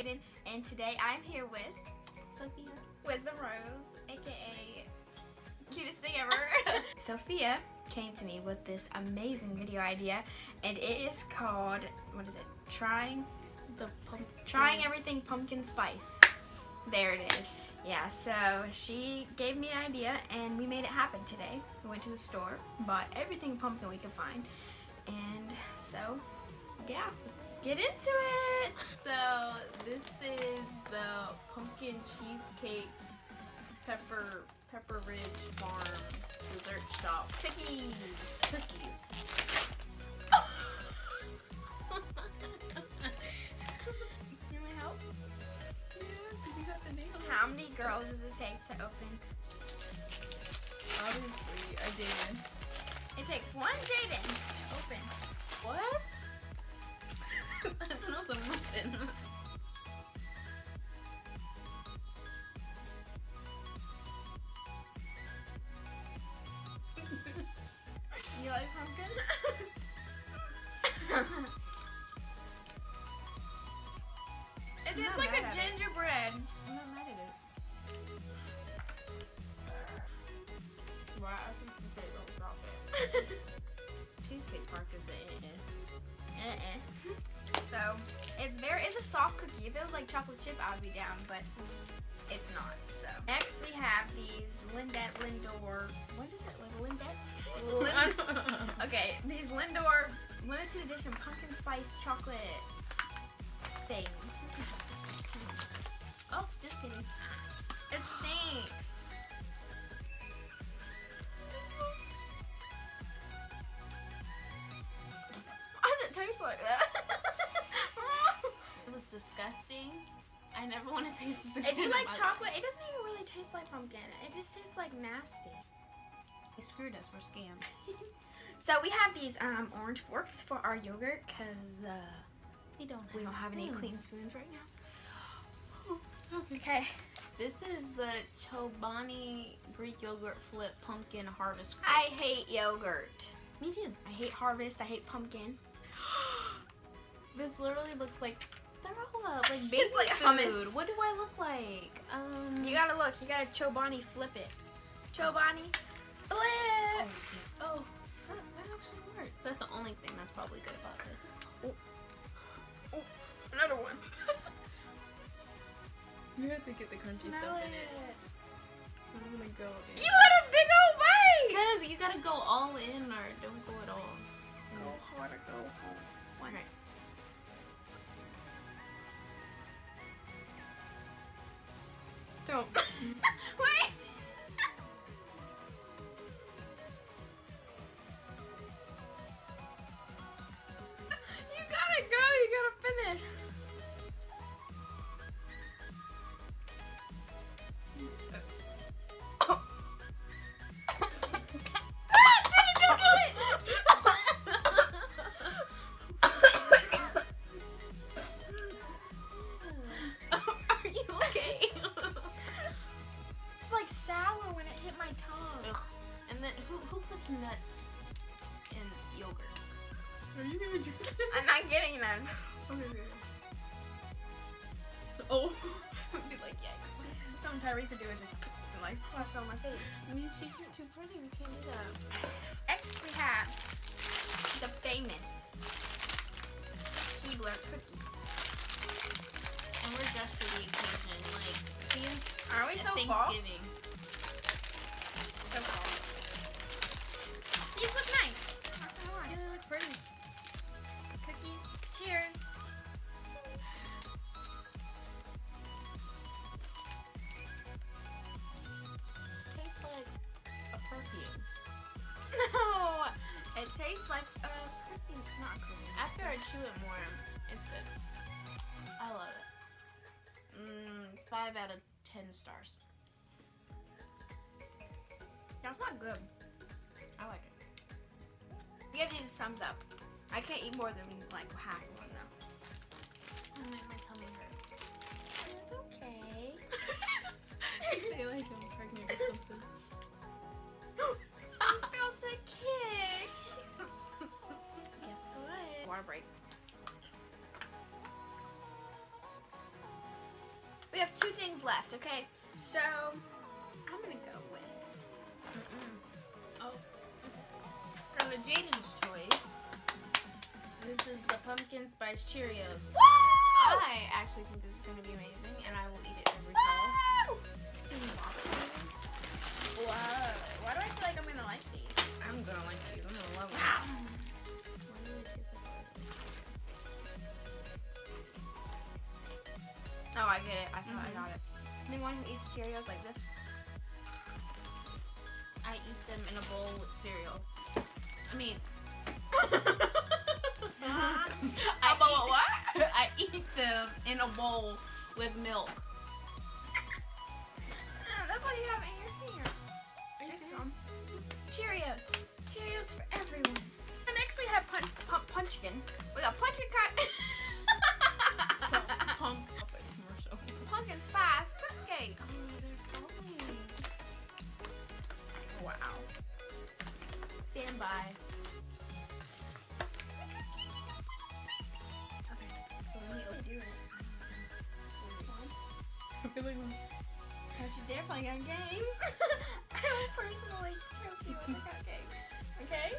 Jaden, and today I'm here with Sophia with the Rose, aka cutest thing ever. Sophia came to me with this amazing video idea, and it is called, what is it? Trying everything pumpkin spice. There it is. Yeah, so she gave me an idea and we made it happen today. We went to the store, bought everything pumpkin we could find, and so yeah, let's get into it. So this is the pumpkin cheesecake Pepper Ridge Farm dessert shop cookies. You want to help? How many girls does it take to open? Obviously, a Jaden. It takes one Jaden. Open. What? That's not the muffin. You like pumpkin? It tastes like a gingerbread. I'm not mad at it. Wow, I think you said don't stop it. Cheesecake Park is the So, it's a soft cookie. If it was like chocolate chip, I would be down, but it's not, so. Next we have these Lindor, what is it, like Lindt? Okay, these Lindor limited edition pumpkin spice chocolate things. Oh, just kidding. It stinks. Why does it taste like that? It was disgusting. I never want to taste it. If you like chocolate, it doesn't even really taste like pumpkin. It just tastes like nasty. They screwed us. We're scammed. So we have these orange forks for our yogurt because we don't have any clean spoons right now. Okay. This is the Chobani Greek yogurt flip pumpkin harvest crisp. I hate yogurt. Me too. I hate harvest. I hate pumpkin. This literally looks like throw up, like baby like food. Hummus. What do I look like? You gotta look. You gotta Chobani flip it. Chobani flip. Oh, that actually works. That's the only thing that's probably good about this. Oh. Oh, another one. You have to get the crunchy stuff in it. I'm gonna go in. You had a big old bite! Cause you gotta go all in or don't go at all. Go hard or go home. All right. Throw. Wait! Who puts nuts in yogurt? Are you gonna drink it? I'm not getting none. Okay. Oh, I'd be like, yikes. Don't Tyreek to do it, just like splash on my face. I mean, she's too pretty, we can't do that. Next we have the famous Keebler cookies. And we're dressed for the occasion, like, seems are we so Thanksgiving. Fall? So fall. These look nice. They look pretty. Cookie. Cheers. Tastes like a perfume. No, it tastes like a perfume. Not perfume. After I chew it more, it's good. I love it. 5 out of 10 stars. That's not good. I like it. Give these a thumbs up. I can't eat more than like half one though. I make my tummy hurt. It's okay. I feel like I'm pregnant or something. I felt a kick. Guess what? Water break. We have two things left, okay? So, I'm going to go with... From a Janie's Choice. This is the pumpkin spice Cheerios. Woo! I actually think this is going to be amazing, and I will eat it every fall. Whoa! Why do I feel like I'm going to like these? I'm going to like these. I'm going to love them. Wow. Oh, I get it. I thought I got it. Anyone who eats Cheerios like this, I eat them in a bowl with cereal. I mean, I eat them in a bowl with milk. That's what you have in your finger. Are you serious? Cheerios. Cheerios for everyone. And next we have punchkin. We got punchkin. Pumpkin spice cupcake. Oh, wow. Stand by. Okay, so let me do it. I feel like I'm actually there playing on games. I will personally choke you with a cupcake. Okay?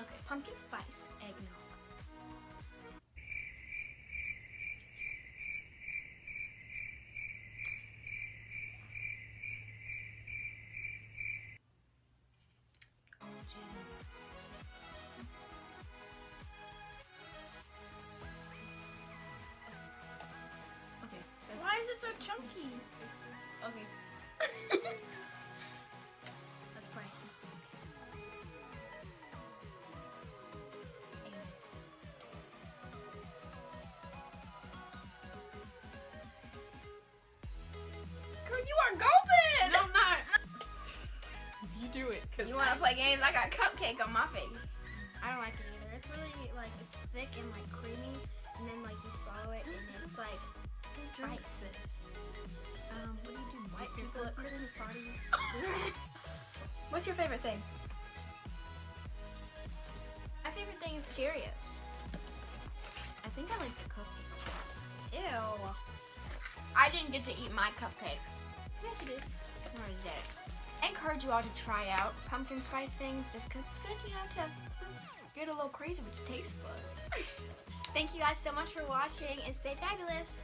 Okay, pumpkin spice eggnog. Oh, okay. Why is it so chunky? Okay. You want to play games? I got cupcake on my face. I don't like it either. It's really like, it's thick and like creamy, and then like you swallow it and it's like spices. What do you do? White people at Christmas parties? What's your favorite thing? My favorite thing is Cheerios. I think I like the cupcake. Ew. I didn't get to eat my cupcake. Yes, you did. I already did it. I encourage you all to try out pumpkin spice things just because it's good, you know, to get a little crazy with your taste buds. Thank you guys so much for watching and stay fabulous.